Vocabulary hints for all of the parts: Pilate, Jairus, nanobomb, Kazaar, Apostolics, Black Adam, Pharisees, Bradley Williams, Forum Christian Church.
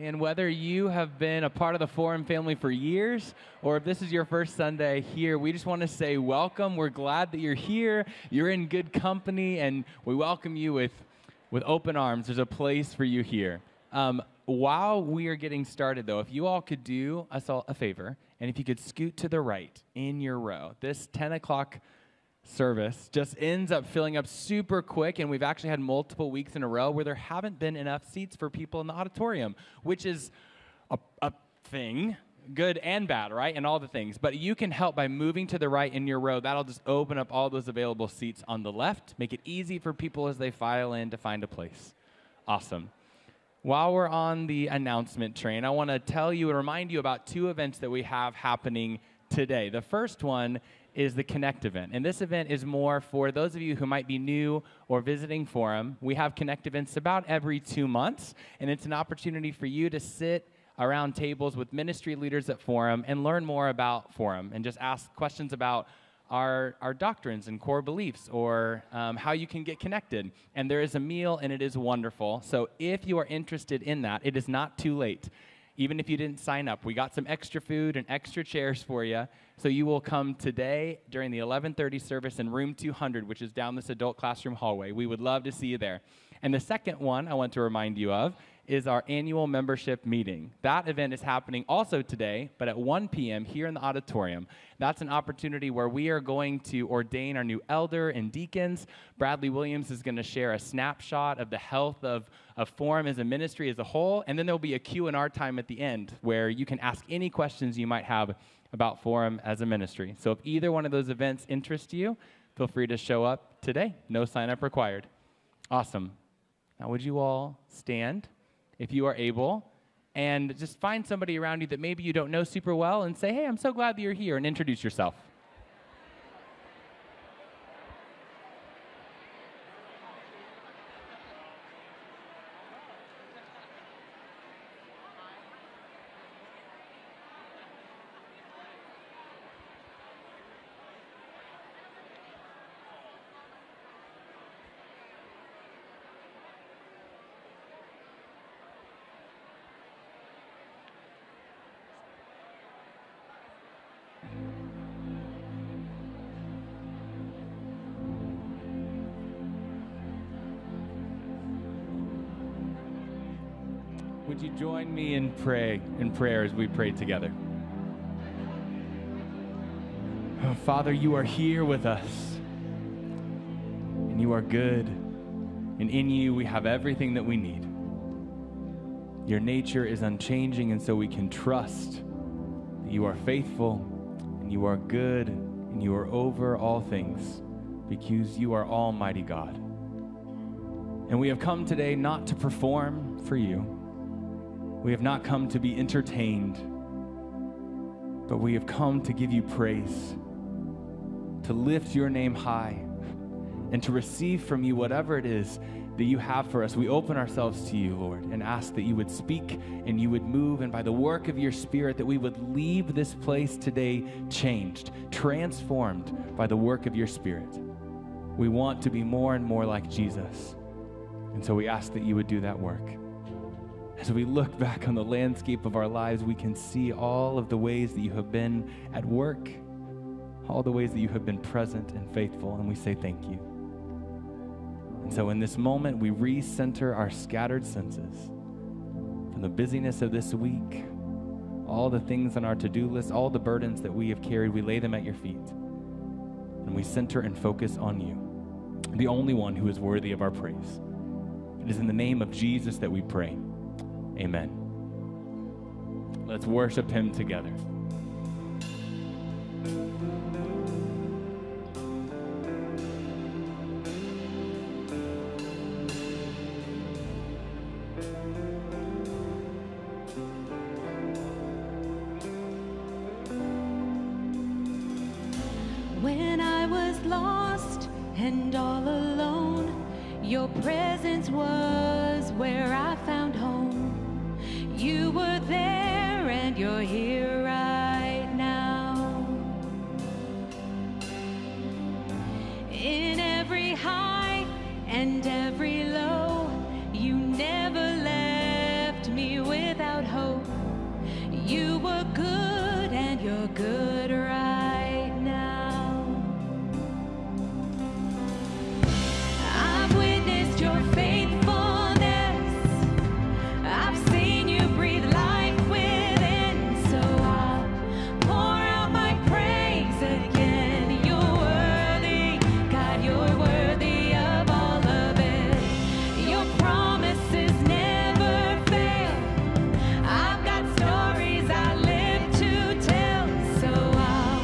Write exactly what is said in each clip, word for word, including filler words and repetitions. Man, whether you have been a part of the Forum family for years or if this is your first Sunday here, we just want to say welcome. We're glad that you're here. You're in good company, and we welcome you with, with open arms. There's a place for you here. Um, while we are getting started, though, if you all could do us all a favor, and if you could scoot to the right in your row, this ten o'clock service just ends up filling up super quick, and we've actually had multiple weeks in a row where there haven't been enough seats for people in the auditorium, which is a, a thing, good and bad, right, and all the things. But you can help by moving to the right in your row. That'll just open up all those available seats on the left, make it easy for people as they file in to find a place. Awesome. While we're on the announcement train, I want to tell you and remind you about two events that we have happening today. The first one is the Connect event. And this event is more for those of you who might be new or visiting Forum. We have Connect events about every two months, and it's an opportunity for you to sit around tables with ministry leaders at Forum and learn more about Forum and just ask questions about our, our doctrines and core beliefs or um, how you can get connected. And there is a meal, and it is wonderful. So if you are interested in that, it is not too late. Even if you didn't sign up, we got some extra food and extra chairs for you. So you will come today during the eleven thirty service in room two hundred, which is down this adult classroom hallway. We would love to see you there. And the second one I want to remind you of is our annual membership meeting. That event is happening also today, but at one p m here in the auditorium. That's an opportunity where we are going to ordain our new elder and deacons. Bradley Williams is going to share a snapshot of the health of a Forum as a ministry as a whole, and then there'll be a Q and R time at the end where you can ask any questions you might have about Forum as a ministry. So if either one of those events interests you, feel free to show up today. No sign-up required. Awesome. Now, would you all stand if you are able, and just find somebody around you that maybe you don't know super well and say, hey, I'm so glad that you're here, and introduce yourself. Would you join me in pray in prayer as we pray together? Oh, Father, you are here with us, and you are good, and in you we have everything that we need. Your nature is unchanging, and so we can trust that you are faithful, and you are good, and you are over all things, because you are Almighty God. And we have come today not to perform for you. We have not come to be entertained, but we have come to give you praise, to lift your name high, and to receive from you whatever it is that you have for us. We open ourselves to you, Lord, and ask that you would speak and you would move, and by the work of your Spirit, that we would leave this place today changed, transformed by the work of your Spirit. We want to be more and more like Jesus, and so we ask that you would do that work. As we look back on the landscape of our lives, we can see all of the ways that you have been at work, all the ways that you have been present and faithful, and we say thank you. And so in this moment, we recenter our scattered senses from the busyness of this week, all the things on our to-do list, all the burdens that we have carried, we lay them at your feet, and we center and focus on you, the only one who is worthy of our praise. It is in the name of Jesus that we pray. Amen. Let's worship him together. When I was lost and all alone, your presence was where I found home. You were there, and you're here right now. In every high and every low, you never left me without You were good and you're good right now. I've witnessed your faithfulness. I've seen you breathe life within. So I'll pour out my praise again. You're worthy, God, you're worthy of all of it. Your promises never fail. I've got stories I live to tell. So I'll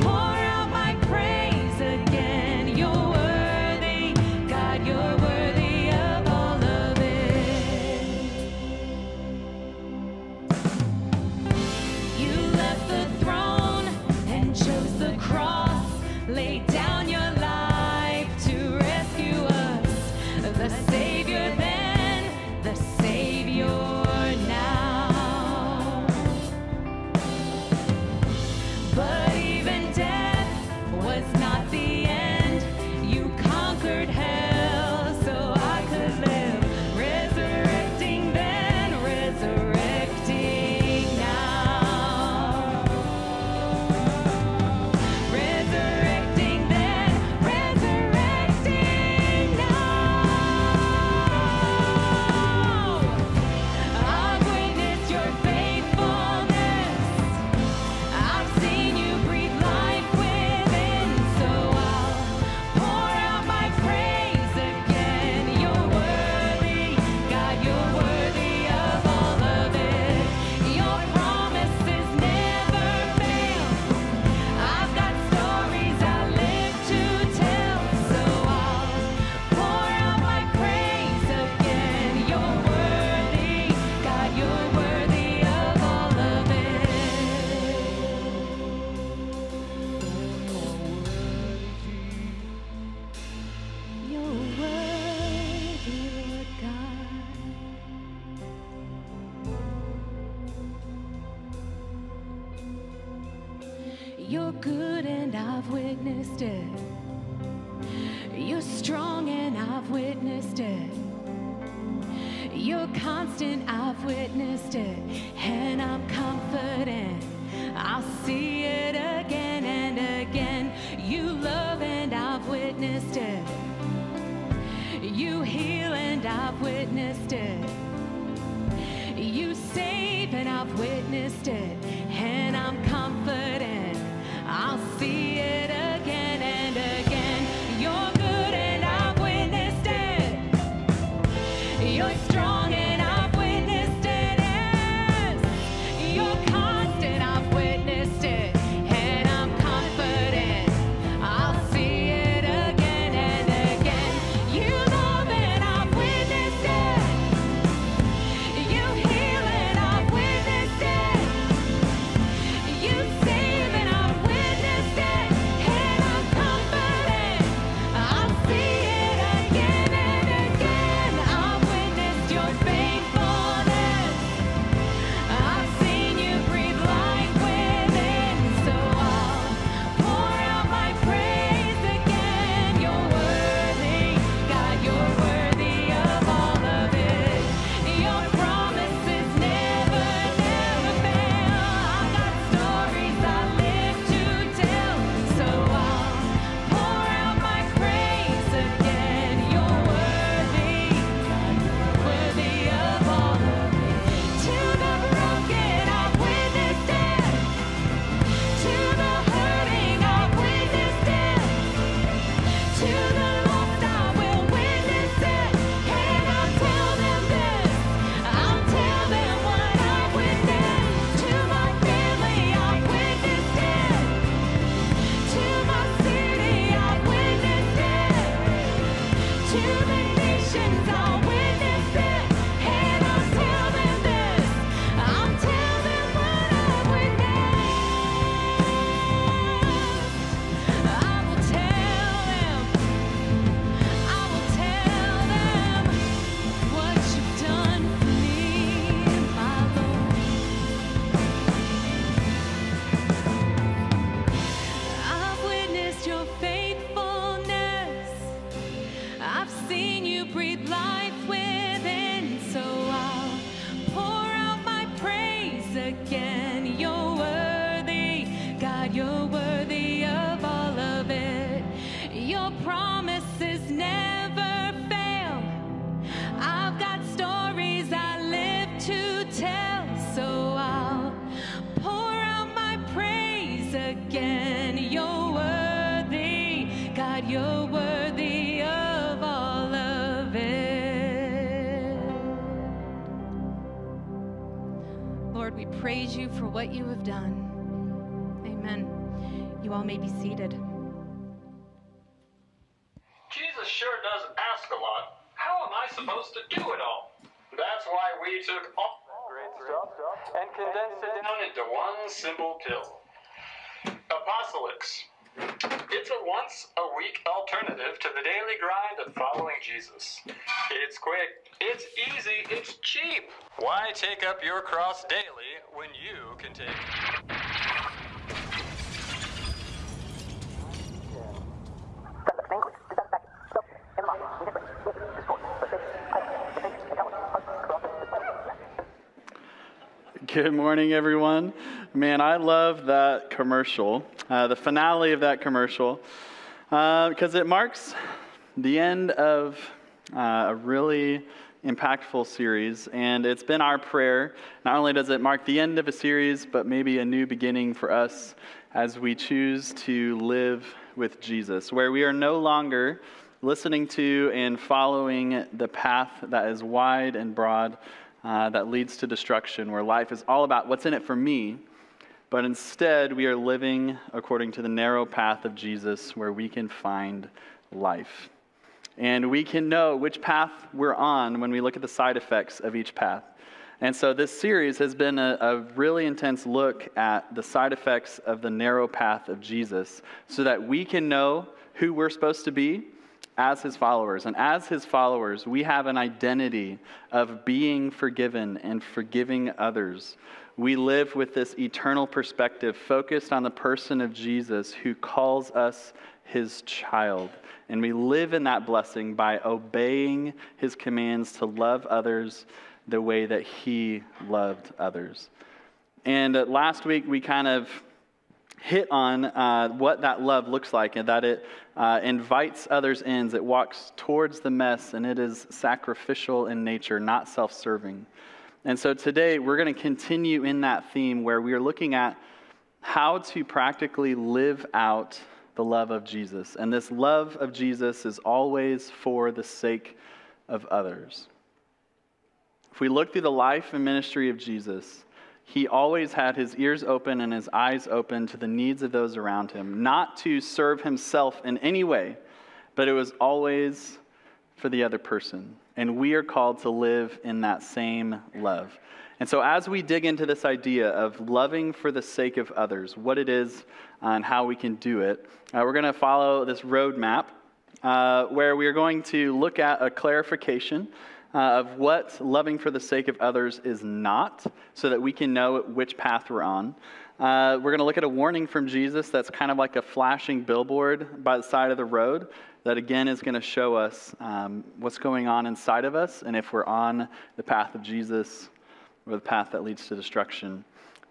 pour out my praise again. You're worthy, God, you're worthy of all of it. You left the throne and chose the cross, laid down your life to rescue us. The Savior then, the Savior now. But even death was not the end. You conquered hell so I could live. Resurrecting then, resurrecting now. Resurrecting then, resurrecting now. I've witnessed your faithfulness. I've seen you breathe life within, so I'll pour out my praise again. You're worthy, God, you're worthy of all of it. Your promises never fail. I've got stories I live to tell, so I'll pour out my praise again. You're worthy, God, you're worthy of all of it. You're worthy, Lord God. You're good and I've witnessed it. You're strong and I've witnessed it. You're constant, I've witnessed it. And I'm confident I'll see it again and again. You love and I've witnessed it. You heal and I've witnessed it. You save and I've witnessed it. And I'm confident I'll see it again and again. You're good and I've witnessed it. You're strong and I've witnessed it. Yes. You're constant, I've witnessed it. And I'm confident I'll see it again and again. You love and I've witnessed it. You heal and I've witnessed it. to tell, so I'll pour out my praise again. You're worthy, God, you're worthy of all of it. Lord, we praise you for what you have done. Amen. You all may be seated. Jesus sure does ask a lot. How am I supposed to do it all? That's why we took all that great stuff and condensed it down into one simple pill. Apostolics. It's a once-a-week alternative to the daily grind of following Jesus. It's quick, it's easy, it's cheap. Why take up your cross daily when you can take it? Good morning, everyone. Man, I love that commercial, uh, the finale of that commercial, uh, because it marks the end of uh, a really impactful series. And it's been our prayer. Not only does it mark the end of a series, but maybe a new beginning for us as we choose to live with Jesus, where we are no longer listening to and following the path that is wide and broad, Uh, that leads to destruction, where life is all about what's in it for me, but instead we are living according to the narrow path of Jesus, where we can find life. And we can know which path we're on when we look at the side effects of each path. And so this series has been a, a really intense look at the side effects of the narrow path of Jesus, so that we can know who we're supposed to be as his followers. And as his followers, we have an identity of being forgiven and forgiving others. We live with this eternal perspective focused on the person of Jesus, who calls us his child. And we live in that blessing by obeying his commands to love others the way that he loved others. And last week, we kind of hit on uh, what that love looks like, and that it uh, invites others in, it walks towards the mess, and it is sacrificial in nature, not self-serving. And so today we're going to continue in that theme, where we are looking at how to practically live out the love of Jesus. And this love of Jesus is always for the sake of others. If we look through the life and ministry of Jesus, he always had his ears open and his eyes open to the needs of those around him, not to serve himself in any way, but it was always for the other person. And we are called to live in that same love. And so as we dig into this idea of loving for the sake of others, what it is and how we can do it, uh, we're going to follow this roadmap uh, where we are going to look at a clarification Uh, of what loving for the sake of others is not, so that we can know which path we're on. Uh, we're going to look at a warning from Jesus that's kind of like a flashing billboard by the side of the road that, again, is going to show us um, what's going on inside of us, and if we're on the path of Jesus or the path that leads to destruction.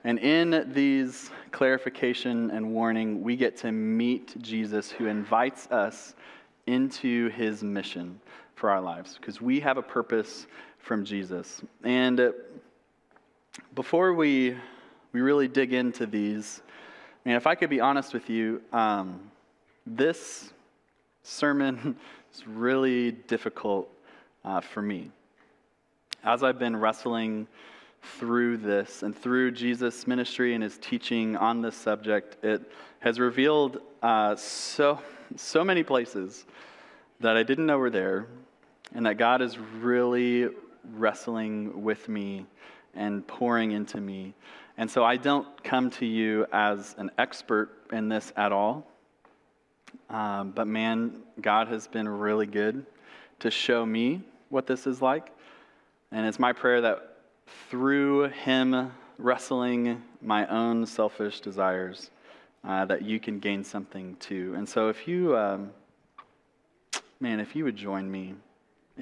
And in these clarification and warning, we get to meet Jesus, who invites us into his mission for our lives, because we have a purpose from Jesus. And before we we really dig into these, I mean, if I could be honest with you, um, this sermon is really difficult uh, for me. As I've been wrestling through this and through Jesus' ministry and his teaching on this subject, it has revealed uh, so so many places that I didn't know were there, and that God is really wrestling with me and pouring into me. And so I don't come to you as an expert in this at all. Um, but man, God has been really good to show me what this is like. And it's my prayer that through him wrestling my own selfish desires, uh, that you can gain something too. And so if you, um, man, if you would join me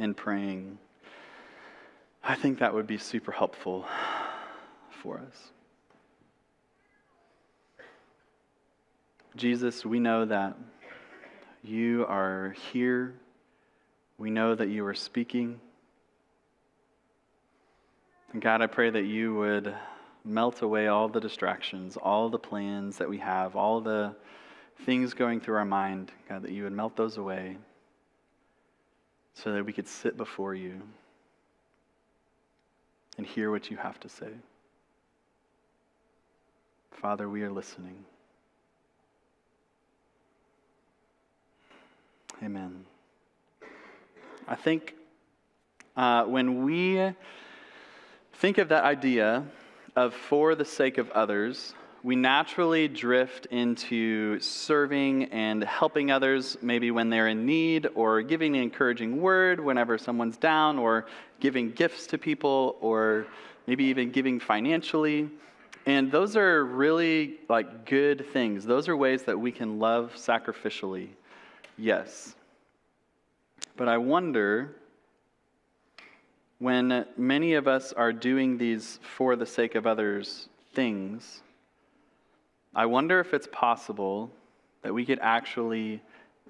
in praying, I think that would be super helpful for us. Jesus, we know that you are here. We know that you are speaking. God, I pray that you would melt away all the distractions, all the plans that we have, all the things going through our mind, God, that you would melt those away so that we could sit before you and hear what you have to say. Father, we are listening. Amen. I think uh, when we think of that idea of for the sake of others, we naturally drift into serving and helping others, maybe when they're in need, or giving an encouraging word whenever someone's down, or giving gifts to people, or maybe even giving financially. And those are really like good things. Those are ways that we can love sacrificially, yes. But I wonder, when many of us are doing these for the sake of others things, I wonder if it's possible that we could actually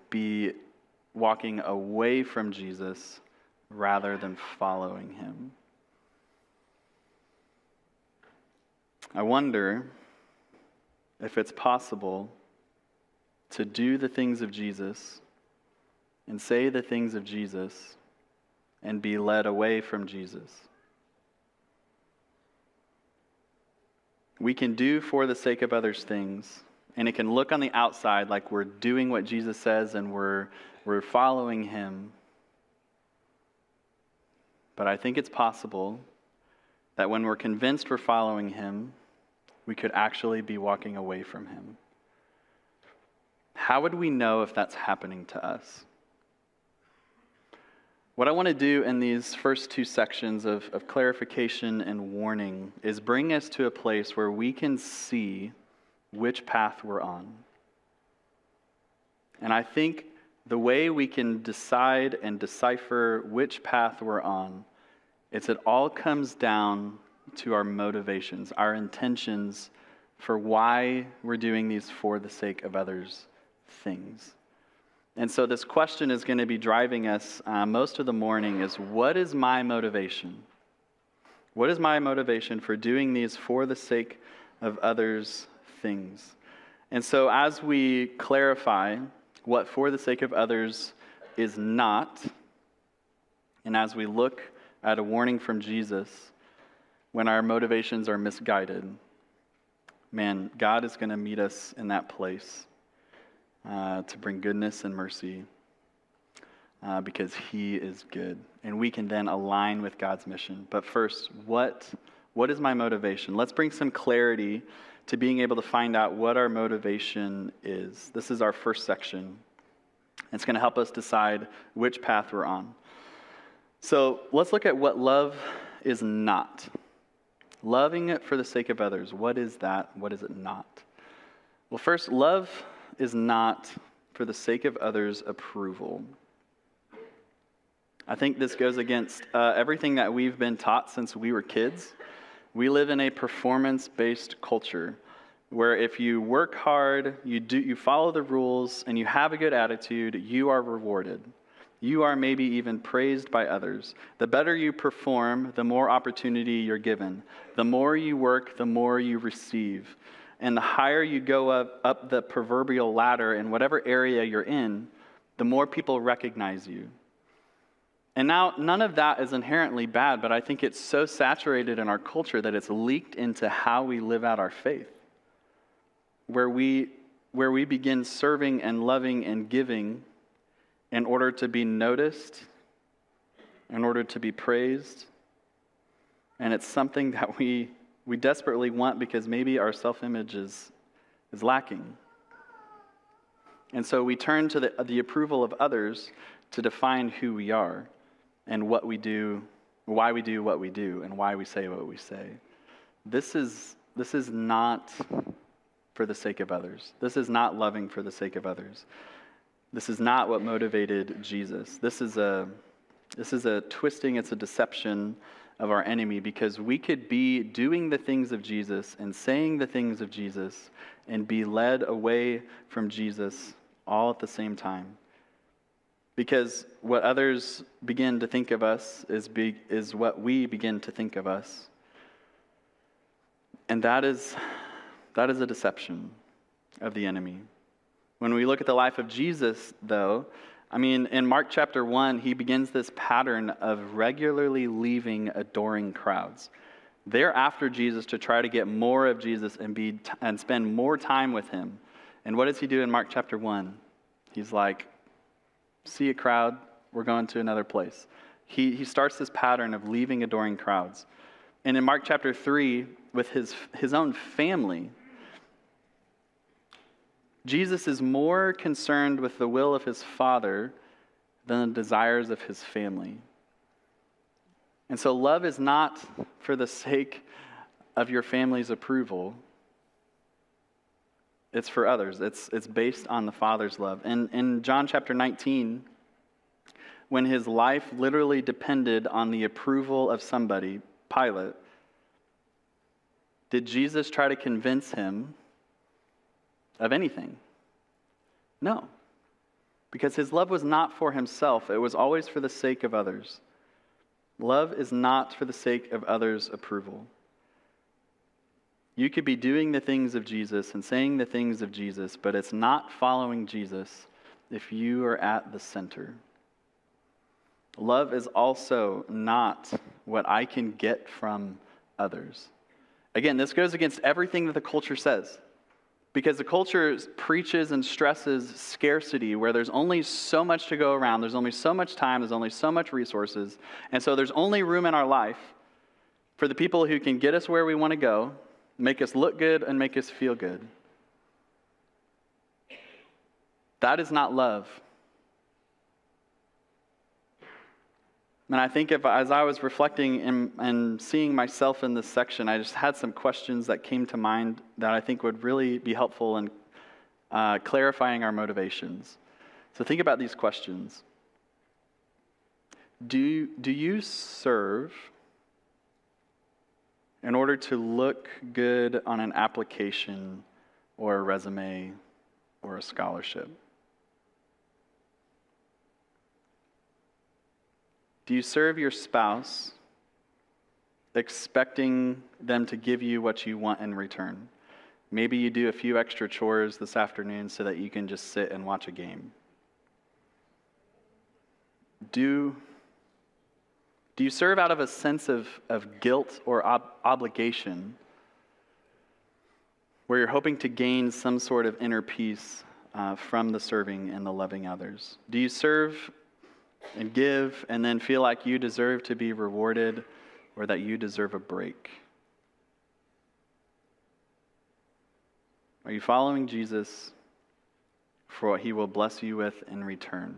be walking away from Jesus rather than following him. I wonder if it's possible to do the things of Jesus and say the things of Jesus and be led away from Jesus. We can do for the sake of others things, and it can look on the outside like we're doing what Jesus says and we're, we're following him. But I think it's possible that when we're convinced we're following him, we could actually be walking away from him. How would we know if that's happening to us? What I want to do in these first two sections of, of clarification and warning is bring us to a place where we can see which path we're on. And I think the way we can decide and decipher which path we're on, it's it all comes down to our motivations, our intentions for why we're doing these for the sake of others things. And so this question is going to be driving us uh, most of the morning is, what is my motivation? What is my motivation for doing these for the sake of others things? And so as we clarify what for the sake of others is not, and as we look at a warning from Jesus when our motivations are misguided, man, God is going to meet us in that place. Uh, to bring goodness and mercy uh, because he is good. And we can then align with God's mission. But first, what what is my motivation? Let's bring some clarity to being able to find out what our motivation is. This is our first section. It's going to help us decide which path we're on. So let's look at what love is not. Loving it for the sake of others. What is that? What is it not? Well, first, love is not for the sake of others' approval. I think this goes against uh, everything that we've been taught since we were kids. We live in a performance-based culture where if you work hard, you do, you follow the rules, and you have a good attitude, you are rewarded. You are maybe even praised by others. The better you perform, the more opportunity you're given. The more you work, the more you receive. And the higher you go up, up the proverbial ladder in whatever area you're in, the more people recognize you. And now, none of that is inherently bad, but I think it's so saturated in our culture that it's leaked into how we live out our faith, where we, where we begin serving and loving and giving in order to be noticed, in order to be praised, and it's something that we... We desperately want because maybe our self-image is, is lacking. And so we turn to the, the approval of others to define who we are and what we do, why we do what we do, and why we say what we say. This is, this is not for the sake of others. This is not loving for the sake of others. This is not what motivated Jesus. This is a, this is a twisting, it's a deception of our enemy, because we could be doing the things of Jesus and saying the things of Jesus and be led away from Jesus all at the same time. Because what others begin to think of us is, be, is what we begin to think of us. And that is, that is a deception of the enemy. When we look at the life of Jesus, though, I mean, in Mark chapter one, he begins this pattern of regularly leaving adoring crowds. They're after Jesus to try to get more of Jesus and be t- and spend more time with him. And what does he do in Mark chapter one? He's like, see a crowd, we're going to another place. He he starts this pattern of leaving adoring crowds. And in Mark chapter three, with his his own family, Jesus is more concerned with the will of his Father than the desires of his family. And so love is not for the sake of your family's approval. It's for others. It's it's based on the Father's love. And in John chapter nineteen, when his life literally depended on the approval of somebody, Pilate, did Jesus try to convince him of anything? No, because his love was not for himself. It was always for the sake of others. Love is not for the sake of others' approval. You could be doing the things of Jesus and saying the things of Jesus, but it's not following Jesus if you are at the center. Love is also not what I can get from others. Again, this goes against everything that the culture says, because the culture preaches and stresses scarcity, where there's only so much to go around, there's only so much time, there's only so much resources, and so there's only room in our life for the people who can get us where we want to go, make us look good, and make us feel good. That is not love. And I think if, as I was reflecting and, and seeing myself in this section, I just had some questions that came to mind that I think would really be helpful in uh, clarifying our motivations. So think about these questions. Do, do you serve in order to look good on an application or a resume or a scholarship? Do you serve your spouse expecting them to give you what you want in return? Maybe you do a few extra chores this afternoon so that you can just sit and watch a game. Do, do you serve out of a sense of, of guilt or ob- obligation where you're hoping to gain some sort of inner peace uh, from the serving and the loving others? Do you serve and give, and then feel like you deserve to be rewarded or that you deserve a break? Are you following Jesus for what he will bless you with in return?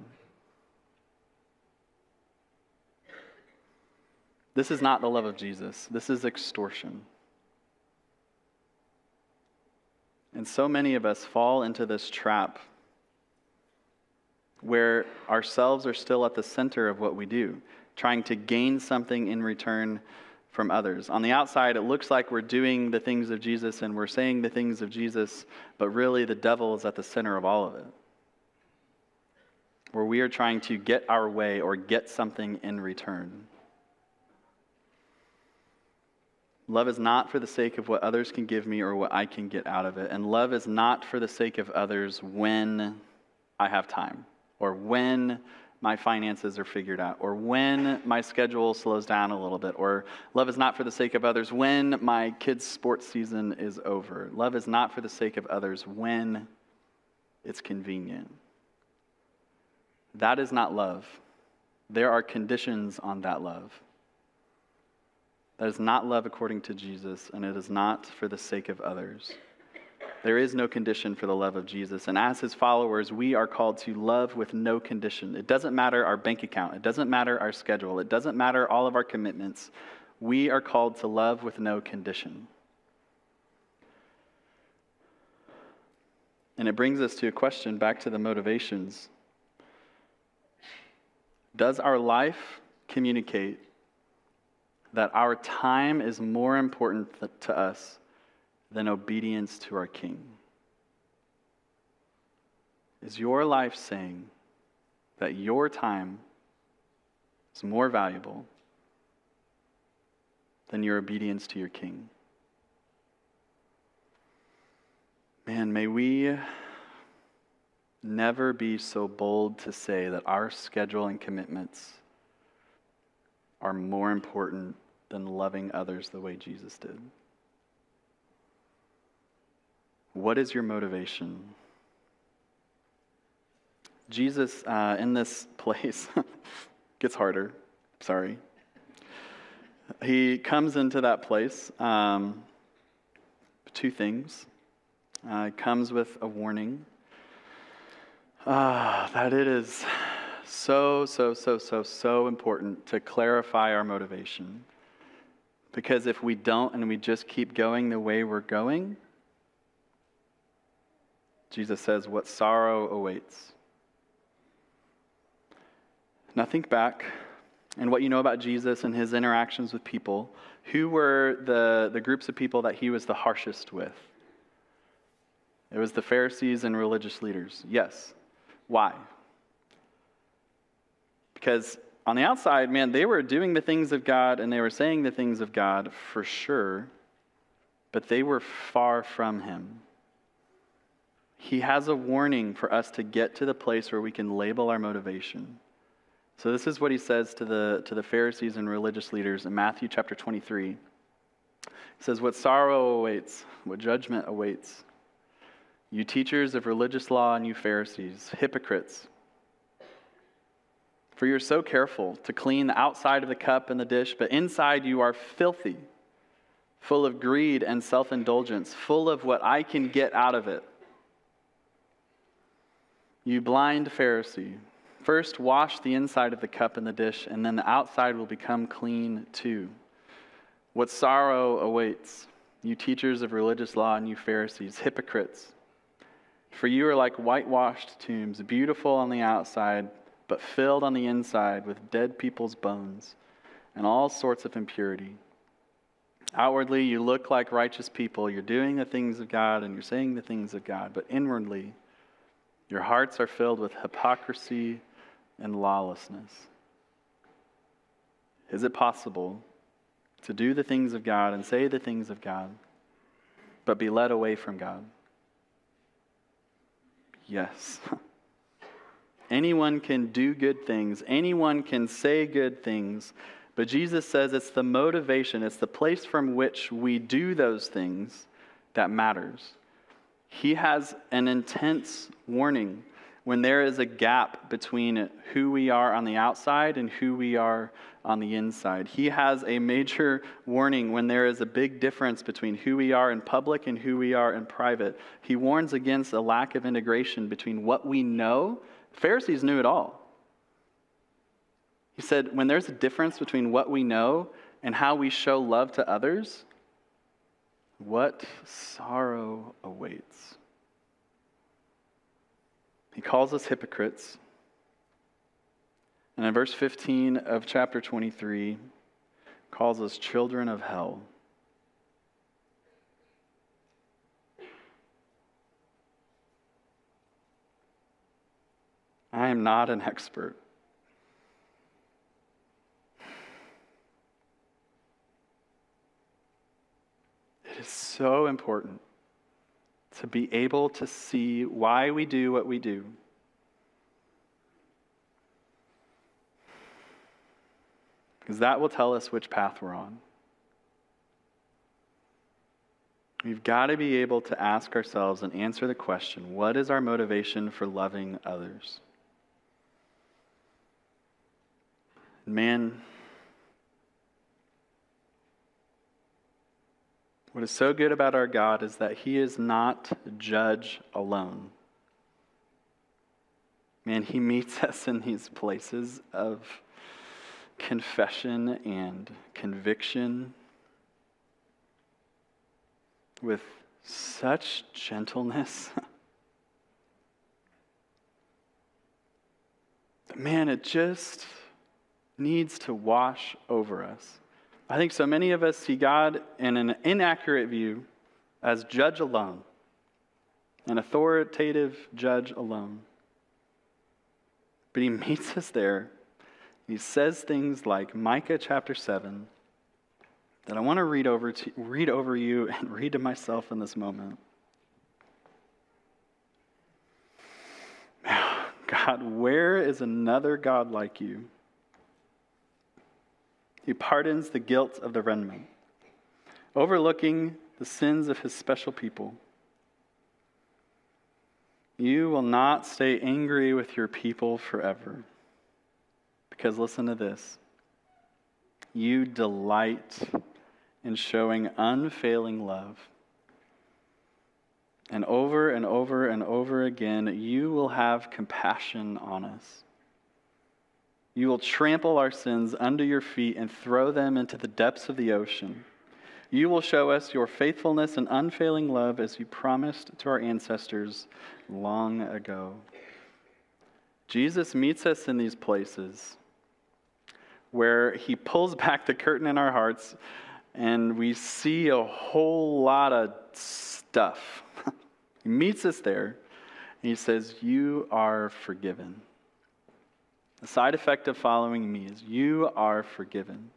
This is not the love of Jesus. This is extortion. And so many of us fall into this trap where ourselves are still at the center of what we do, trying to gain something in return from others. On the outside, it looks like we're doing the things of Jesus and we're saying the things of Jesus, but really the devil is at the center of all of it, where we are trying to get our way or get something in return. Love is not for the sake of what others can give me or what I can get out of it, and love is not for the sake of others when I have time, or when my finances are figured out, or when my schedule slows down a little bit, or love is not for the sake of others when my kids' sports season is over. Love is not for the sake of others when it's convenient. That is not love. There are conditions on that love. That is not love according to Jesus, and it is not for the sake of others. There is no condition for the love of Jesus. And as his followers, we are called to love with no condition. It doesn't matter our bank account. It doesn't matter our schedule. It doesn't matter all of our commitments. We are called to love with no condition. And it brings us to a question back to the motivations. Does our life communicate that our time is more important th- to us than obedience to our King? Is your life saying that your time is more valuable than your obedience to your King? Man, may we never be so bold to say that our schedule and commitments are more important than loving others the way Jesus did. What is your motivation? Jesus, uh, in this place, gets harder, sorry. He comes into that place, um, two things. Uh, it comes with a warning uh, that it is so, so, so, so, so important to clarify our motivation. Because if we don't and we just keep going the way we're going, Jesus says, what sorrow awaits. Now think back and what you know about Jesus and his interactions with people. Who were the, the groups of people that he was the harshest with? It was the Pharisees and religious leaders. Yes. Why? Because on the outside, man, they were doing the things of God and they were saying the things of God for sure, but they were far from him. He has a warning for us to get to the place where we can label our motivation. So this is what he says to the, to the Pharisees and religious leaders in Matthew chapter twenty-three. He says, what sorrow awaits, what judgment awaits. You teachers of religious law and you Pharisees, hypocrites. For you're so careful to clean the outside of the cup and the dish, but inside you are filthy, full of greed and self-indulgence, full of what I can get out of it. You blind Pharisee, first wash the inside of the cup and the dish, and then the outside will become clean too. What sorrow awaits, you teachers of religious law and you Pharisees, hypocrites. For you are like whitewashed tombs, beautiful on the outside, but filled on the inside with dead people's bones and all sorts of impurity. Outwardly, you look like righteous people. You're doing the things of God and you're saying the things of God, but inwardly, your hearts are filled with hypocrisy and lawlessness. Is it possible to do the things of God and say the things of God, but be led away from God? Yes. Anyone can do good things. Anyone can say good things. But Jesus says it's the motivation, it's the place from which we do those things that matters. He has an intense warning when there is a gap between who we are on the outside and who we are on the inside. He has a major warning when there is a big difference between who we are in public and who we are in private. He warns against a lack of integration between what we know. Pharisees knew it all. He said, when there's a difference between what we know and how we show love to others, what sorrow awaits. He calls us hypocrites. And in verse fifteen of chapter twenty-three, calls us children of hell. I am not an expert. It is so important to be able to see why we do what we do. Because that will tell us which path we're on. We've got to be able to ask ourselves and answer the question, what is our motivation for loving others? Man, what is so good about our God is that he is not judge alone. Man, he meets us in these places of confession and conviction with such gentleness. Man, it just needs to wash over us. I think so many of us see God in an inaccurate view as judge alone, an authoritative judge alone. But he meets us there. He says things like Micah chapter seven that I want to read over to, read over you and read to myself in this moment. God, where is another God like you? He pardons the guilt of the remnant, overlooking the sins of his special people. You will not stay angry with your people forever. Because listen to this. You delight in showing unfailing love. And over and over and over again, you will have compassion on us. You will trample our sins under your feet and throw them into the depths of the ocean. You will show us your faithfulness and unfailing love as you promised to our ancestors long ago. Jesus meets us in these places where he pulls back the curtain in our hearts and we see a whole lot of stuff. He meets us there and he says, you are forgiven. The side effect of following me is you are forgiven.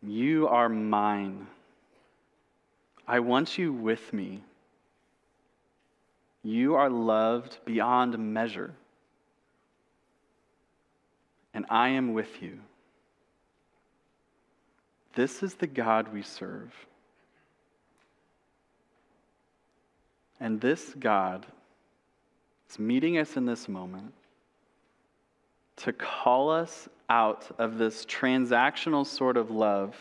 You are mine. I want you with me. You are loved beyond measure. And I am with you. This is the God we serve. And this God is meeting us in this moment to call us out of this transactional sort of love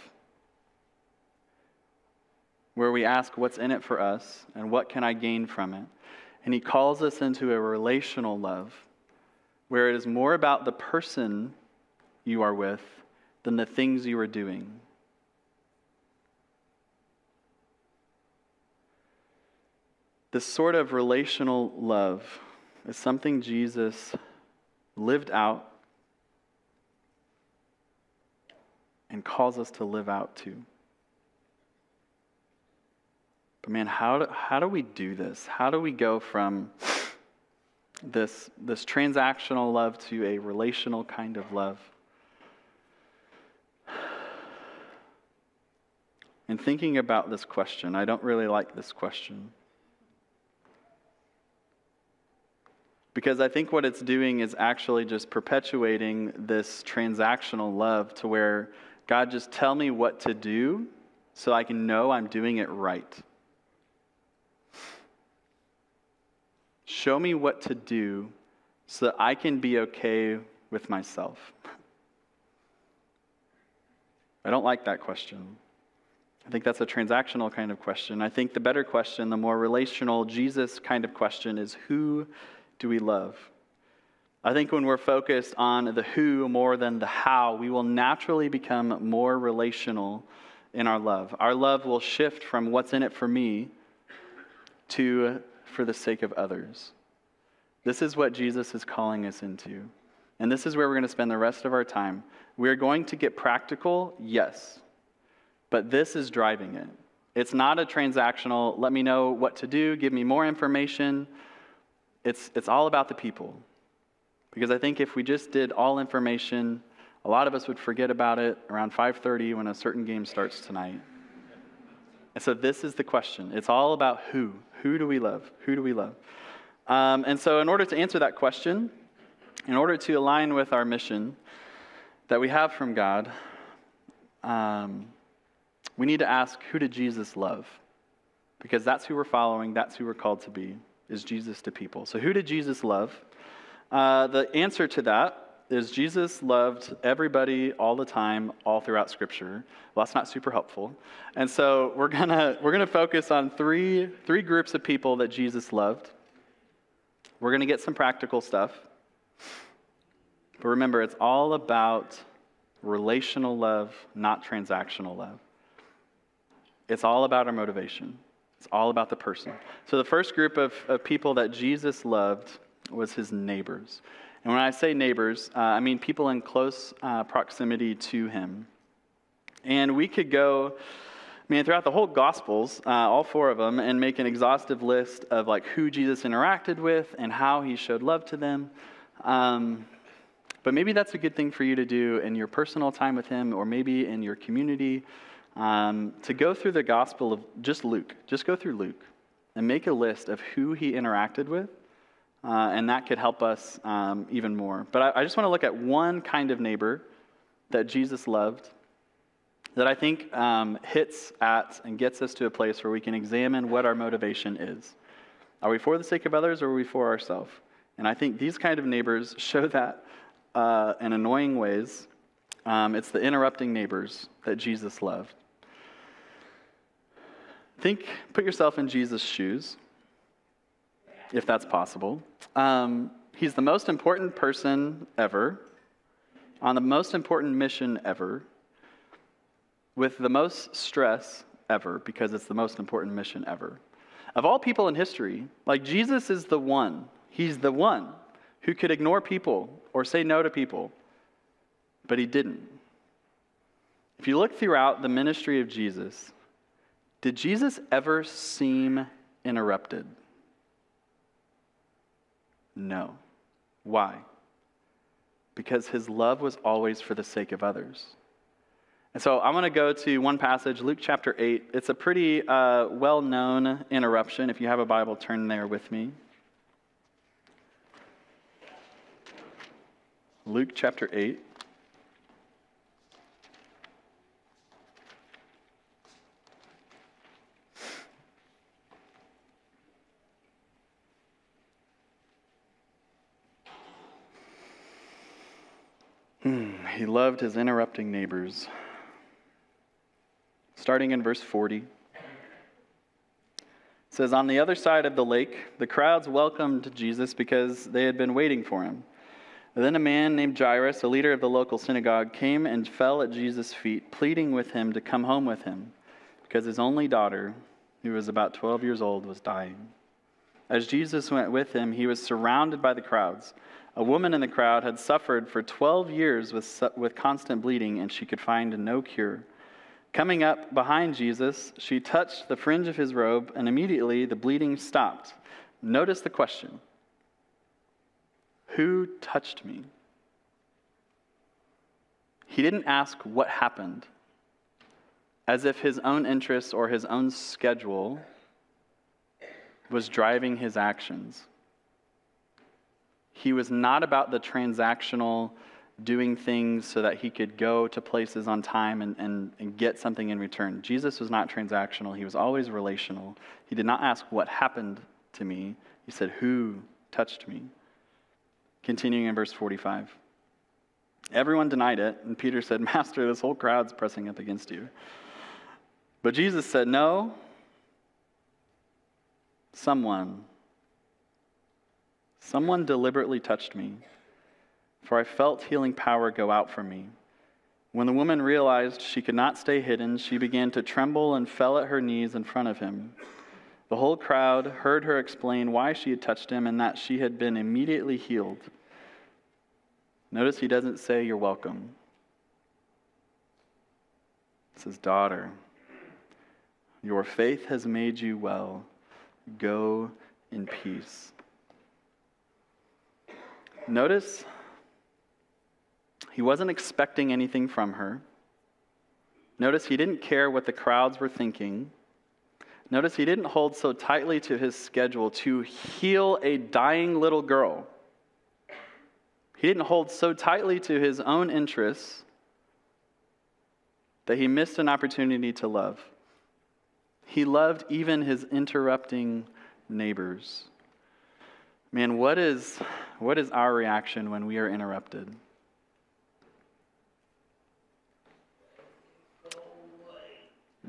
where we ask what's in it for us and what can I gain from it. And he calls us into a relational love where it is more about the person you are with than the things you are doing. This sort of relational love is something Jesus lived out and calls us to live out too. But man, how do, how do we do this? How do we go from this, this transactional love to a relational kind of love? And thinking about this question, I don't really like this question. Because I think what it's doing is actually just perpetuating this transactional love to where, God, just tell me what to do so I can know I'm doing it right. Show me what to do so that I can be okay with myself. I don't like that question. I think that's a transactional kind of question. I think the better question, the more relational Jesus kind of question is, who do we love? I think when we're focused on the who more than the how, we will naturally become more relational in our love. Our love will shift from what's in it for me to for the sake of others. This is what Jesus is calling us into. And this is where we're going to spend the rest of our time. We're going to get practical, yes, but this is driving it. It's not a transactional, let me know what to do, give me more information. It's it's all about the people. Because I think if we just did all information, a lot of us would forget about it around five thirty when a certain game starts tonight. And so this is the question. It's all about who. Who do we love? Who do we love? Um, and so in order to answer that question, in order to align with our mission that we have from God, um, we need to ask, who did Jesus love? Because that's who we're following. That's who we're called to be. Is Jesus to people. So who did Jesus love? Uh, the answer to that is Jesus loved everybody all the time, all throughout Scripture. Well, that's not super helpful. And so we're gonna we're gonna focus on three three groups of people that Jesus loved. We're gonna get some practical stuff. But remember, it's all about relational love, not transactional love. It's all about our motivation. It's all about the person. So the first group of, of people that Jesus loved was his neighbors. And when I say neighbors, uh, I mean people in close uh, proximity to him. And we could go, I mean, throughout the whole Gospels, uh, all four of them, and make an exhaustive list of like who Jesus interacted with and how he showed love to them. Um, but maybe that's a good thing for you to do in your personal time with him or maybe in your community. Um, to go through the gospel of just Luke, just go through Luke and make a list of who he interacted with uh, and that could help us um, even more. But I, I just want to look at one kind of neighbor that Jesus loved that I think um, hits at and gets us to a place where we can examine what our motivation is. Are we for the sake of others, or are we for ourselves? And I think these kind of neighbors show that uh, in annoying ways. Um, it's the interrupting neighbors that Jesus loved. Think, put yourself in Jesus' shoes, if that's possible. Um, he's the most important person ever, on the most important mission ever, with the most stress ever, because it's the most important mission ever. Of all people in history, like, Jesus is the one. He's the one who could ignore people or say no to people, but he didn't. If you look throughout the ministry of Jesus, did Jesus ever seem interrupted? No. Why? Because his love was always for the sake of others. And so I want to go to one passage, Luke chapter eight. It's a pretty uh, well-known interruption. If you have a Bible, turn there with me. Luke chapter eight. He loved his interrupting neighbors. Starting in verse forty, it says, "On the other side of the lake, the crowds welcomed Jesus because they had been waiting for him. Then a man named Jairus, a leader of the local synagogue, came and fell at Jesus' feet, pleading with him to come home with him, because his only daughter, who was about twelve years old, was dying. As Jesus went with him, he was surrounded by the crowds. A woman in the crowd had suffered for twelve years with, with constant bleeding, and she could find no cure. Coming up behind Jesus, she touched the fringe of his robe, and immediately the bleeding stopped. Notice the question. Who touched me? He didn't ask what happened, as if his own interests or his own schedule was driving his actions. He was not about the transactional, doing things so that he could go to places on time and, and, and get something in return. Jesus was not transactional. He was always relational. He did not ask what happened to me. He said, who touched me? Continuing in verse forty-five. Everyone denied it, and Peter said, Master, this whole crowd's pressing up against you. But Jesus said, no, someone, someone deliberately touched me, for I felt healing power go out from me. When the woman realized she could not stay hidden, she began to tremble and fell at her knees in front of him. The whole crowd heard her explain why she had touched him and that she had been immediately healed. Notice he doesn't say, you're welcome. It says, daughter, your faith has made you well. Go in peace. Notice he wasn't expecting anything from her. Notice he didn't care what the crowds were thinking. Notice he didn't hold so tightly to his schedule to heal a dying little girl. He didn't hold so tightly to his own interests that he missed an opportunity to love. He loved even his interrupting neighbors. Man, what is, what is our reaction when we are interrupted?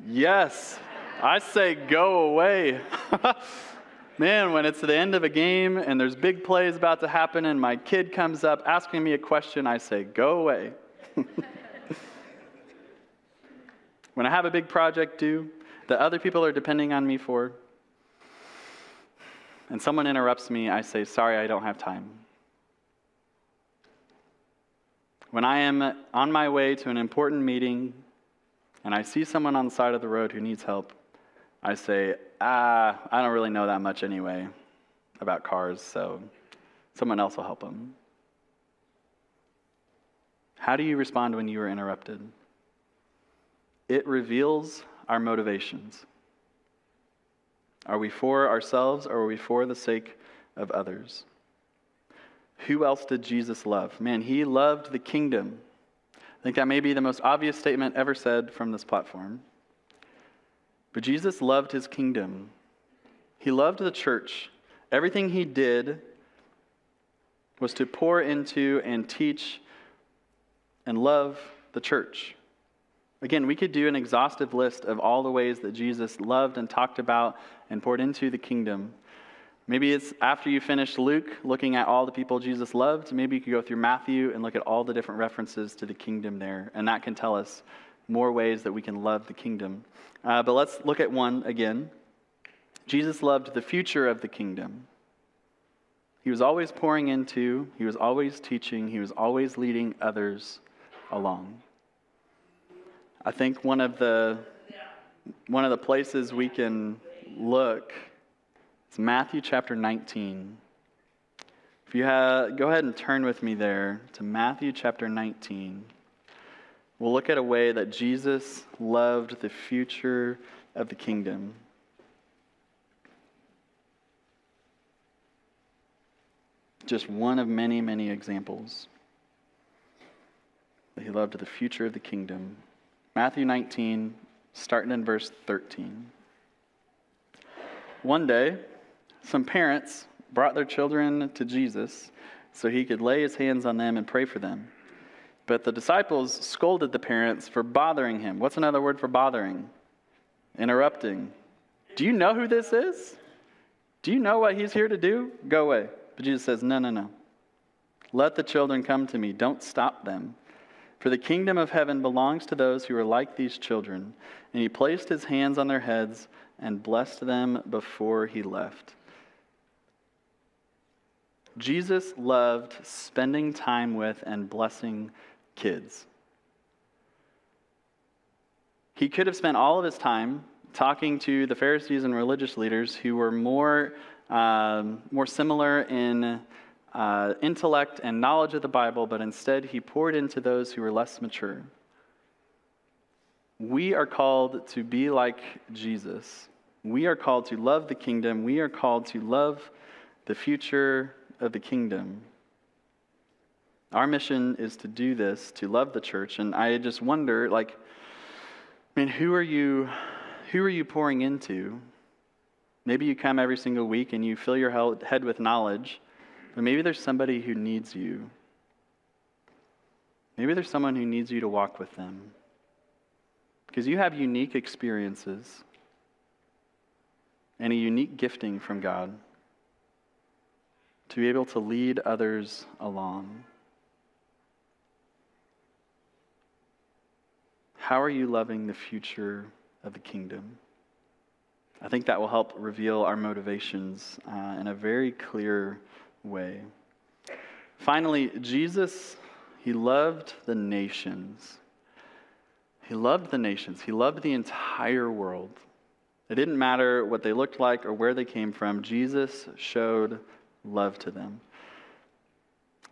Yes, I say go away. Man, when it's the end of a game and there's big plays about to happen and my kid comes up asking me a question, I say go away. When I have a big project due that other people are depending on me for, and someone interrupts me, I say, sorry, I don't have time. When I am on my way to an important meeting and I see someone on the side of the road who needs help, I say, ah, I don't really know that much anyway about cars, so someone else will help them. How do you respond when you are interrupted? It reveals our motivations. Are we for ourselves, or are we for the sake of others? Who else did Jesus love? Man, he loved the kingdom. I think that may be the most obvious statement ever said from this platform. But Jesus loved his kingdom. He loved the church. Everything he did was to pour into and teach and love the church. Again, we could do an exhaustive list of all the ways that Jesus loved and talked about and poured into the kingdom. Maybe it's after you finish Luke, looking at all the people Jesus loved, maybe you could go through Matthew and look at all the different references to the kingdom there, and that can tell us more ways that we can love the kingdom. Uh, but let's look at one again. Jesus loved the future of the kingdom. He was always pouring into, he was always teaching, he was always leading others along. I think one of the one of the places we can look is Matthew chapter nineteen. If you have, go ahead and turn with me there to Matthew chapter nineteen. We'll look at a way that Jesus loved the future of the kingdom. Just one of many, many examples that he loved the future of the kingdom. Matthew nineteen, starting in verse thirteen. One day, some parents brought their children to Jesus so he could lay his hands on them and pray for them. But the disciples scolded the parents for bothering him. What's another word for bothering? Interrupting. Do you know who this is? Do you know what he's here to do? Go away. But Jesus says, no, no, no. Let the children come to me. Don't stop them. For the kingdom of heaven belongs to those who are like these children. And he placed his hands on their heads and blessed them before he left. Jesus loved spending time with and blessing kids. He could have spent all of his time talking to the Pharisees and religious leaders who were more, um, more similar in Uh, intellect and knowledge of the Bible, but instead he poured into those who were less mature. We are called to be like Jesus. We are called to love the kingdom. We are called to love the future of the kingdom. Our mission is to do this, to love the church. And I just wonder, like, I mean, who are you, who are you pouring into? Maybe you come every single week and you fill your head with knowledge. But maybe there's somebody who needs you. Maybe there's someone who needs you to walk with them. Because you have unique experiences and a unique gifting from God to be able to lead others along. How are you loving the future of the kingdom? I think that will help reveal our motivations uh, in a very clear way. Finally, Jesus, he loved the nations. He loved the nations. He loved the entire world. It didn't matter what they looked like or where they came from. Jesus showed love to them.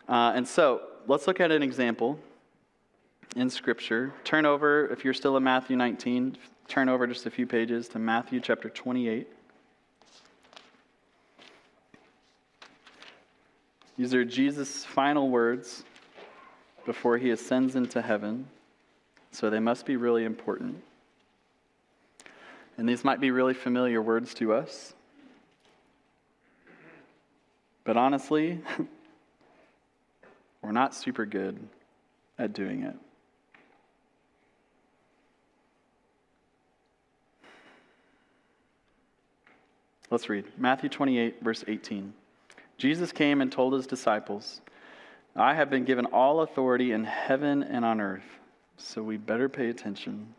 Uh, and so, let's look at an example in Scripture. Turn over, if you're still in Matthew nineteen, turn over just a few pages to Matthew chapter twenty-eight. These are Jesus' final words before he ascends into heaven, so they must be really important. And these might be really familiar words to us. But honestly, we're not super good at doing it. Let's read Matthew twenty-eight, verse eighteen. Jesus came and told his disciples, I have been given all authority in heaven and on earth, so we better pay attention.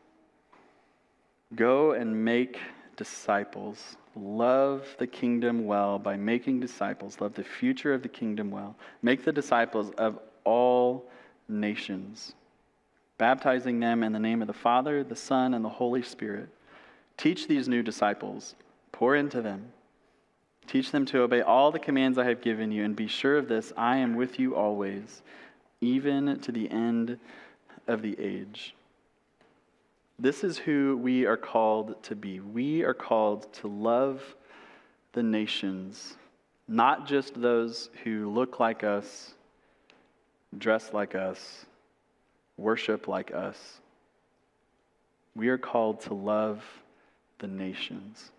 Go and make disciples. Love the kingdom well by making disciples. Love the future of the kingdom well. Make the disciples of all nations, baptizing them in the name of the Father, the Son, and the Holy Spirit. Teach these new disciples. Pour into them. Teach them to obey all the commands I have given you, and be sure of this, I am with you always, even to the end of the age. This is who we are called to be. We are called to love the nations not just those who look like us, dress like us, worship like us. We are called to love the nations.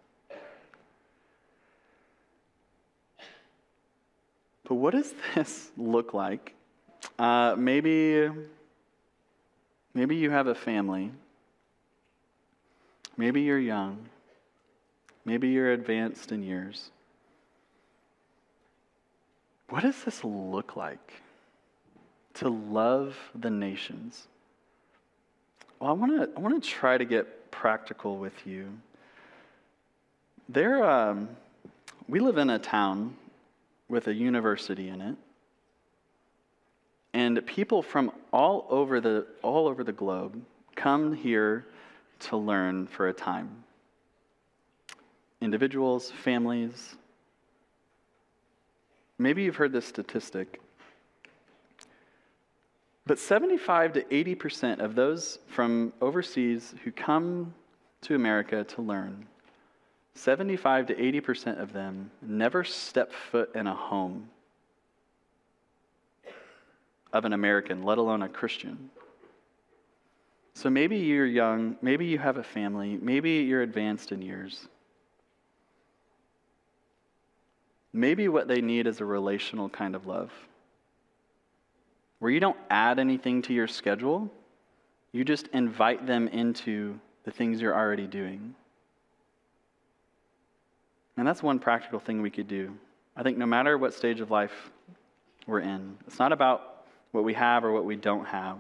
But what does this look like? Uh, maybe, maybe you have a family. Maybe you're young. Maybe you're advanced in years. What does this look like to love the nations? Well, I want to I want to try to get practical with you. There, um, we live in a town with a university in it, and people from all over the all over the globe come here to learn for a time. Individuals, families. Maybe you've heard this statistic, but seventy-five to eighty percent of those from overseas who come to America to learn, seventy-five to eighty percent of them never step foot in a home of an American, let alone a Christian. So maybe you're young, maybe you have a family, maybe you're advanced in years. Maybe what they need is a relational kind of love, where you don't add anything to your schedule, you just invite them into the things you're already doing. And that's one practical thing we could do. I think no matter what stage of life we're in, it's not about what we have or what we don't have.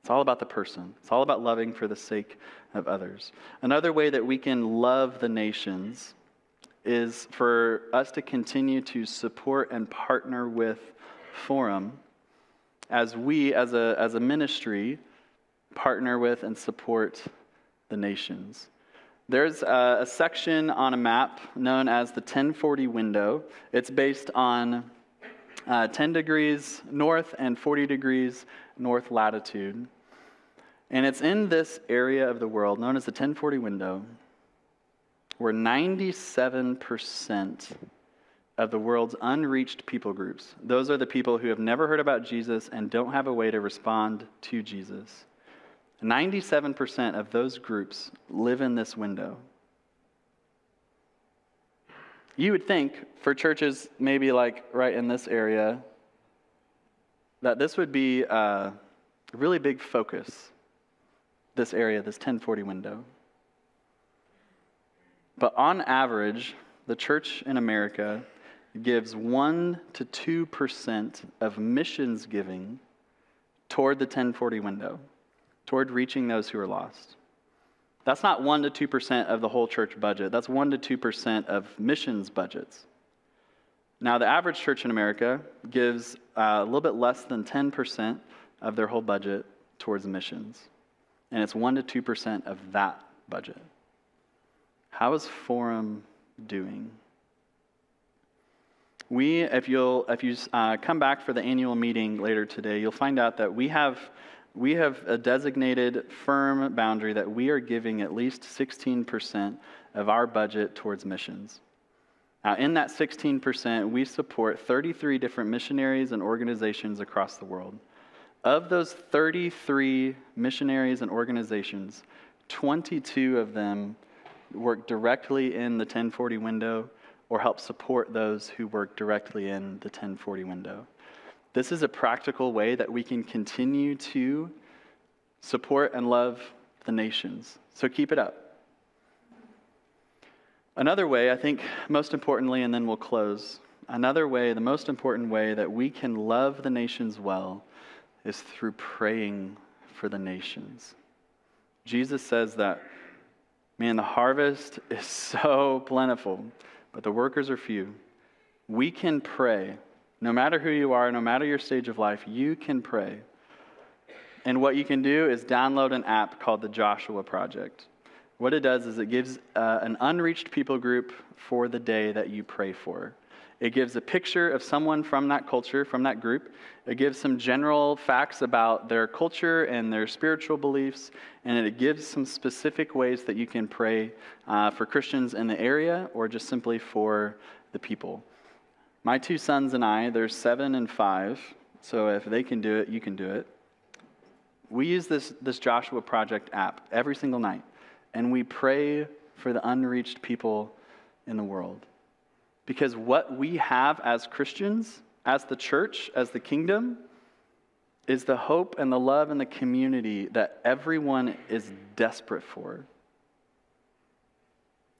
It's all about the person. It's all about loving for the sake of others. Another way that we can love the nations is for us to continue to support and partner with Forum as we, as a, as a ministry, partner with and support the nations. There's a, a section on a map known as the ten forty window. It's based on uh, ten degrees north and forty degrees north latitude. And it's in this area of the world known as the ten forty window, where ninety-seven percent of the world's unreached people groups, those are the people who have never heard about Jesus and don't have a way to respond to Jesus. ninety-seven percent of those groups live in this window. You would think for churches maybe like right in this area that this would be a really big focus, this area, this ten forty window. But on average, the church in America gives one to two percent of missions giving toward the ten forty window, toward reaching those who are lost. That's not one to two percent of the whole church budget. That's one to two percent of missions budgets. Now, the average church in America gives uh, a little bit less than ten percent of their whole budget towards missions, and it's one to two percent of that budget. How is Forum doing? We, if you'll, if you uh, come back for the annual meeting later today, you'll find out that we have, we have a designated firm boundary that we are giving at least sixteen percent of our budget towards missions. Now, in that sixteen percent, we support thirty-three different missionaries and organizations across the world. Of those thirty-three missionaries and organizations, twenty-two of them work directly in the ten forty window or help support those who work directly in the ten forty window. This is a practical way that we can continue to support and love the nations. So keep it up. Another way, I think most importantly, and then we'll close, another way, the most important way that we can love the nations well is through praying for the nations. Jesus says that, man, the harvest is so plentiful, but the workers are few. We can pray. No matter who you are, no matter your stage of life, you can pray. And what you can do is download an app called the Joshua Project. What it does is it gives uh, an unreached people group for the day that you pray for. It gives a picture of someone from that culture, from that group. It gives some general facts about their culture and their spiritual beliefs, and it gives some specific ways that you can pray uh, for Christians in the area or just simply for the people. My two sons and I, they're seven and five, so if they can do it, you can do it. We use this, this Joshua Project app every single night, and we pray for the unreached people in the world. Because what we have as Christians, as the church, as the kingdom, is the hope and the love and the community that everyone is desperate for.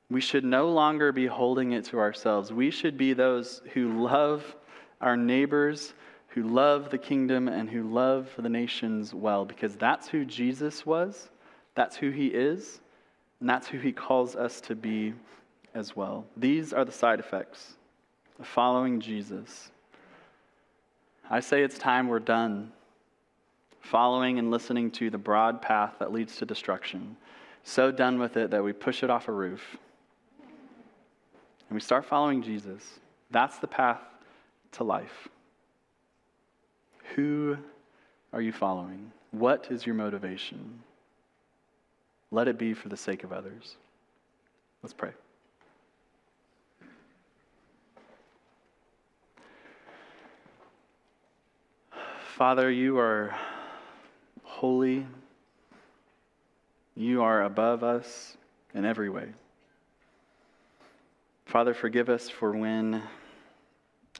We should no longer be holding it to ourselves. We should be those who love our neighbors, who love the kingdom, and who love the nations well, because that's who Jesus was, that's who he is, and that's who he calls us to be as well. These are the side effects of following Jesus. I say it's time we're done following and listening to the broad path that leads to destruction. So done with it that we push it off a roof. And we start following Jesus. That's the path to life. Who are you following? What is your motivation? Let it be for the sake of others. Let's pray. Father, you are holy. You are above us in every way. Father, forgive us for when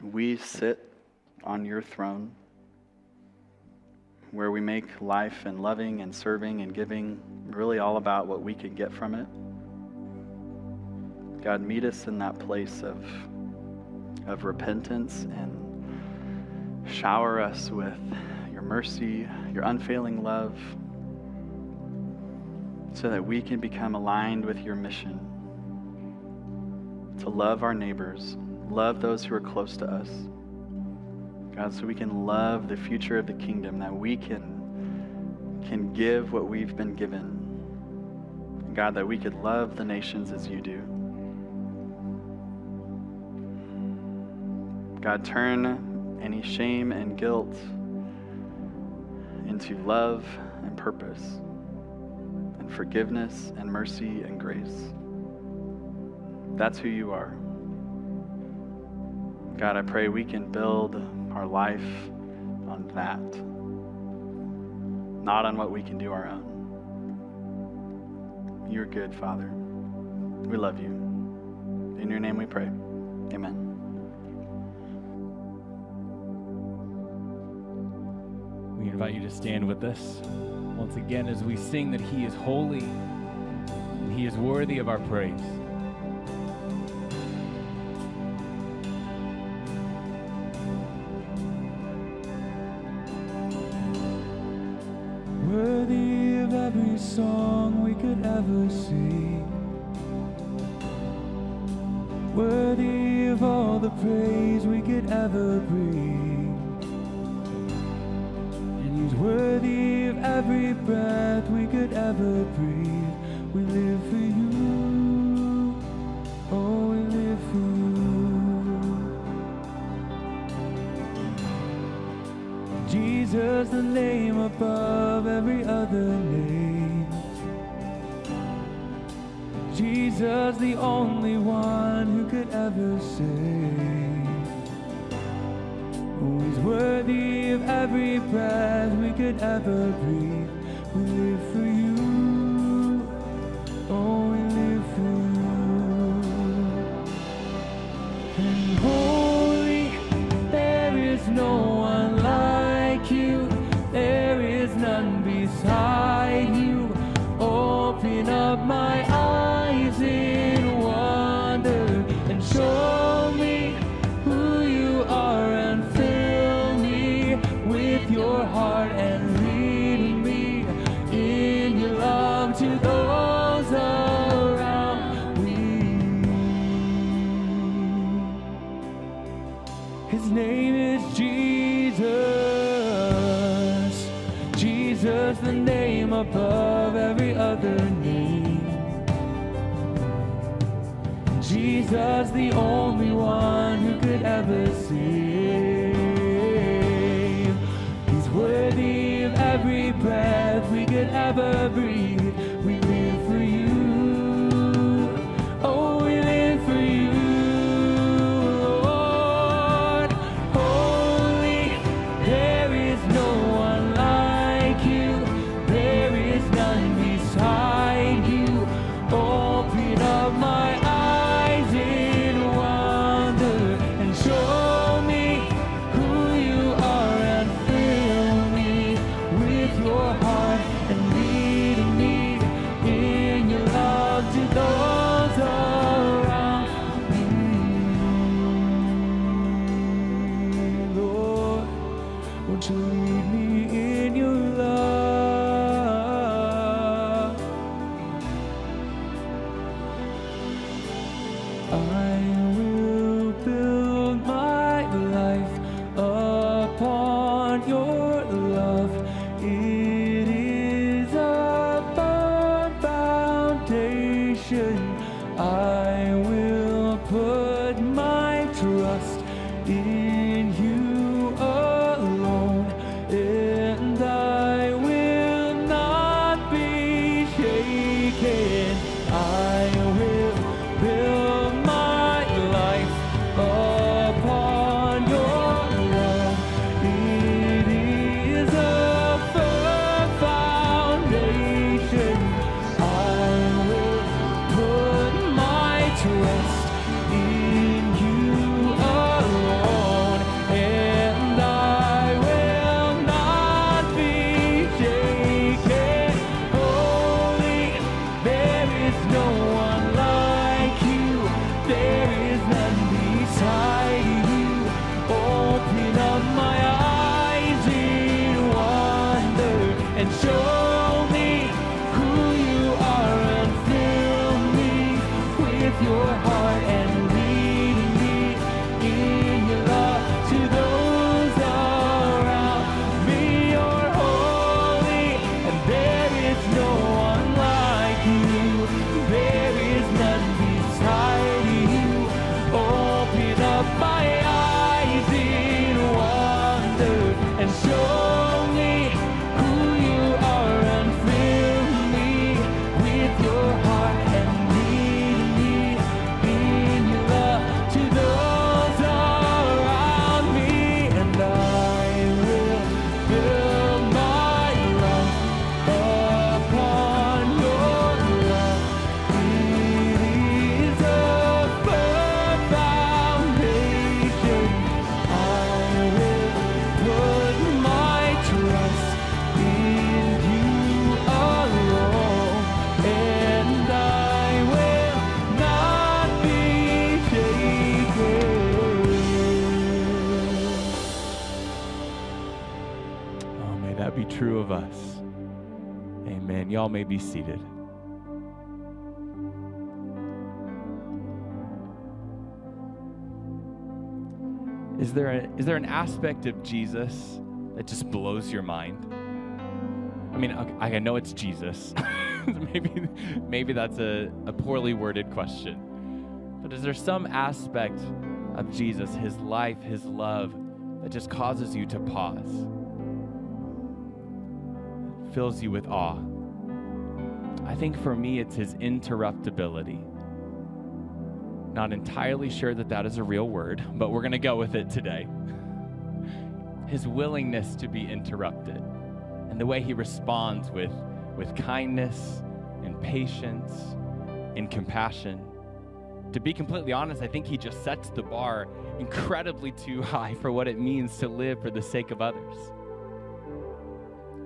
we sit on your throne, where we make life and loving and serving and giving really all about what we can get from it. God, meet us in that place of, of repentance and shower us with your mercy, your unfailing love, so that we can become aligned with your mission to love our neighbors, love those who are close to us, God, so we can love the future of the kingdom, that we can can give what we've been given. God, that we could love the nations as you do. God, turn any shame and guilt into love and purpose and forgiveness and mercy and grace. That's who you are. God, I pray we can build our life on that, not on what we can do our own. You're good, Father. We love you. In your name we pray. Amen. We invite you to stand with us once again as we sing that he is holy and he is worthy of our praise. Worthy of every song we could ever sing, worthy of all the praise we could ever bring, and he's worthy of every breath we could ever breathe. We live for you, oh, we live for you. Jesus, the name above every other name, Jesus, the only one who could ever save, who is worthy of every breath we could ever breathe. We live for you, oh, we live for you. And holy, there is no one like you, there is none beside you. Open up my eyes in wonder and show me who you are, and fill me with your heart and lead me in your love to those around me. His name is Jesus, the name above every other name, Jesus, the only one who could ever save. He's worthy of every breath we could ever breathe. We live for you, oh, we live for you. Y'all may be seated. Is there, a, is there an aspect of Jesus that just blows your mind? I mean, I, I know it's Jesus. maybe, maybe that's a, a poorly worded question. But is there some aspect of Jesus, his life, his love, that just causes you to pause? It fills you with awe. I think for me, it's his interruptibility. Not entirely sure that that is a real word, but we're going to go with it today. His willingness to be interrupted and the way he responds with, with kindness and patience and compassion. To be completely honest, I think he just sets the bar incredibly too high for what it means to live for the sake of others.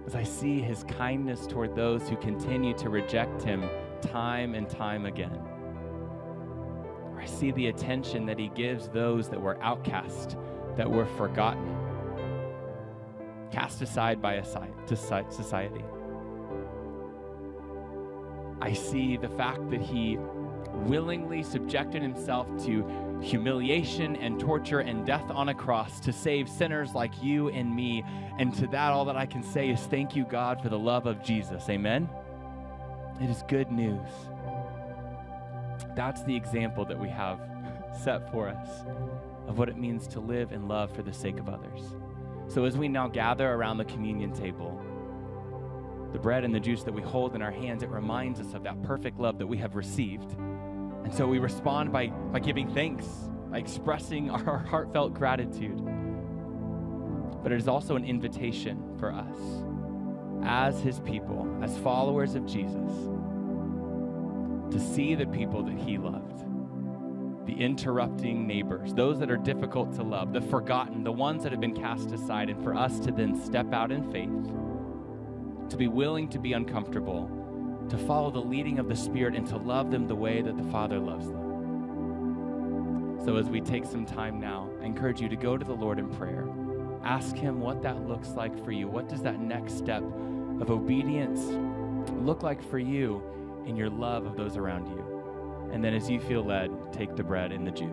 As I see his kindness toward those who continue to reject him time and time again. Or I see the attention that he gives those that were outcast, that were forgotten, cast aside by society. I see the fact that he willingly subjected himself to humiliation and torture and death on a cross to save sinners like you and me. And to that, all that I can say is thank you, God, for the love of Jesus. Amen? It is good news. That's the example that we have set for us of what it means to live in love for the sake of others. So as we now gather around the communion table, the bread and the juice that we hold in our hands, it reminds us of that perfect love that we have received. And so we respond by, by giving thanks, by expressing our heartfelt gratitude. But it is also an invitation for us as his people, as followers of Jesus, to see the people that he loved, the interrupting neighbors, those that are difficult to love, the forgotten, the ones that have been cast aside, and for us to then step out in faith, to be willing to be uncomfortable, to follow the leading of the Spirit and to love them the way that the Father loves them. So as we take some time now, I encourage you to go to the Lord in prayer. Ask him what that looks like for you. What does that next step of obedience look like for you in your love of those around you? And then as you feel led, take the bread and the juice.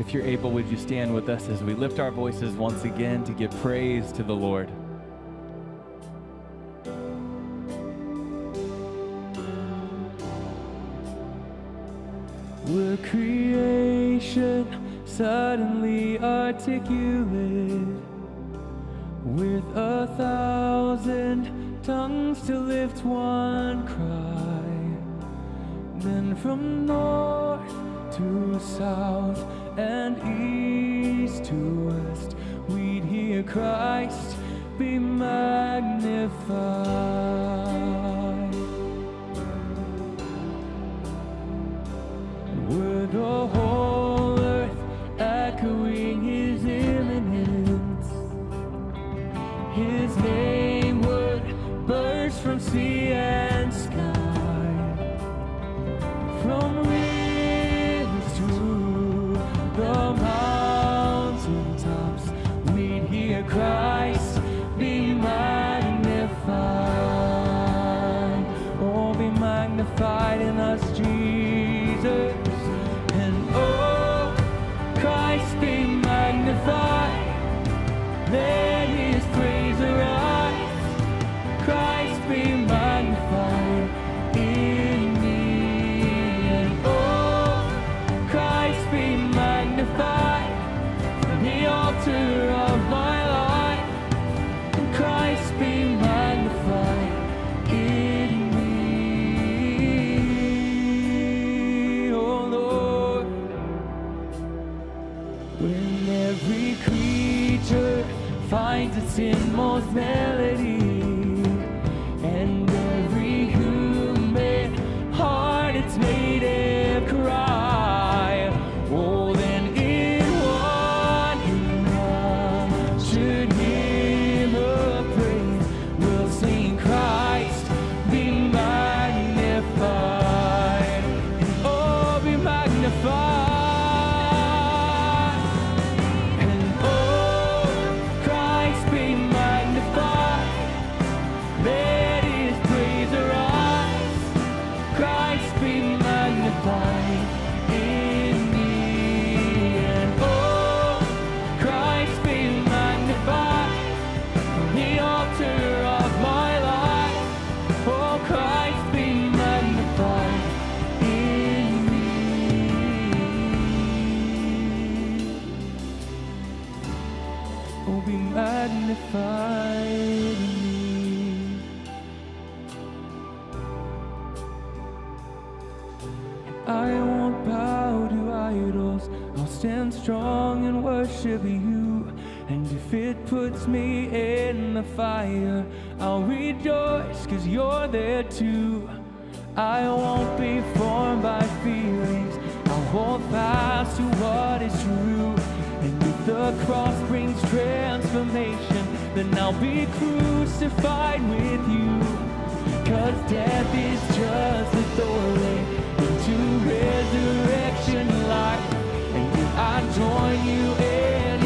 If you're able, would you stand with us as we lift our voices once again to give praise to the Lord? Were creation suddenly articulate with a thousand tongues to lift one cry? Then from north to south and east to west, we'd hear Christ be magnified. Were the whole earth echoing his imminence, his name would burst from sea and sky, from Christ be magnified. Oh, be magnified in us, Jesus. And oh, Christ be magnified. Let his praise arise. Christ be magnified in me. And oh, Christ be magnified from the altar of my finds its inmost melody, and every human heart it's made a cry. Oh, then in one who should hymn of praise will sing Christ be magnified. And oh, be magnified. Magnified me. I won't bow to idols, I'll stand strong and worship you. And if it puts me in the fire, I'll rejoice cause you're there too. I won't be formed by feelings, I'll hold fast to what is true. The cross brings transformation, then I'll be crucified with you. Cause death is just a doorway into resurrection life, and I join you in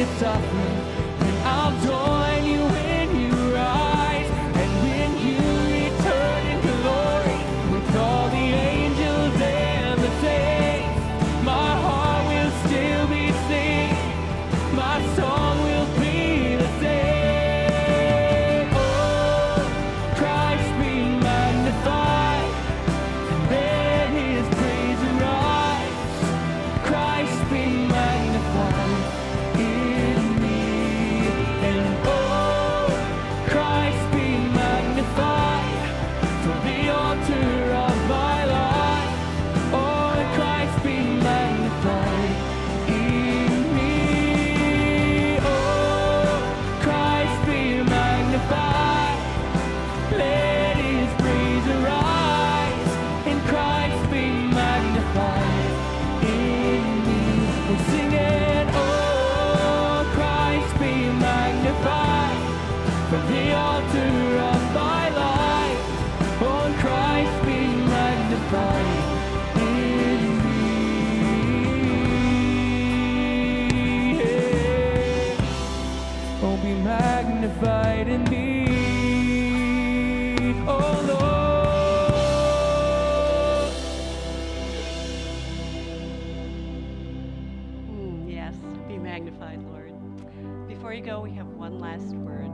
side, Lord. Before you go, we have one last word.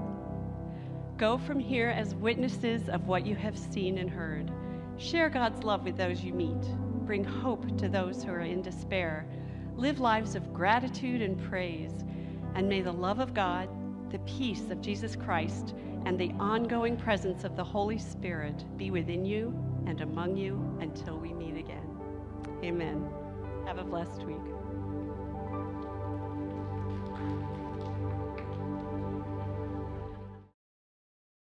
Go from here as witnesses of what you have seen and heard. Share God's love with those you meet. Bring hope to those who are in despair. Live lives of gratitude and praise. And may the love of God, the peace of Jesus Christ, and the ongoing presence of the Holy Spirit be within you and among you until we meet again. Amen. Have a blessed week.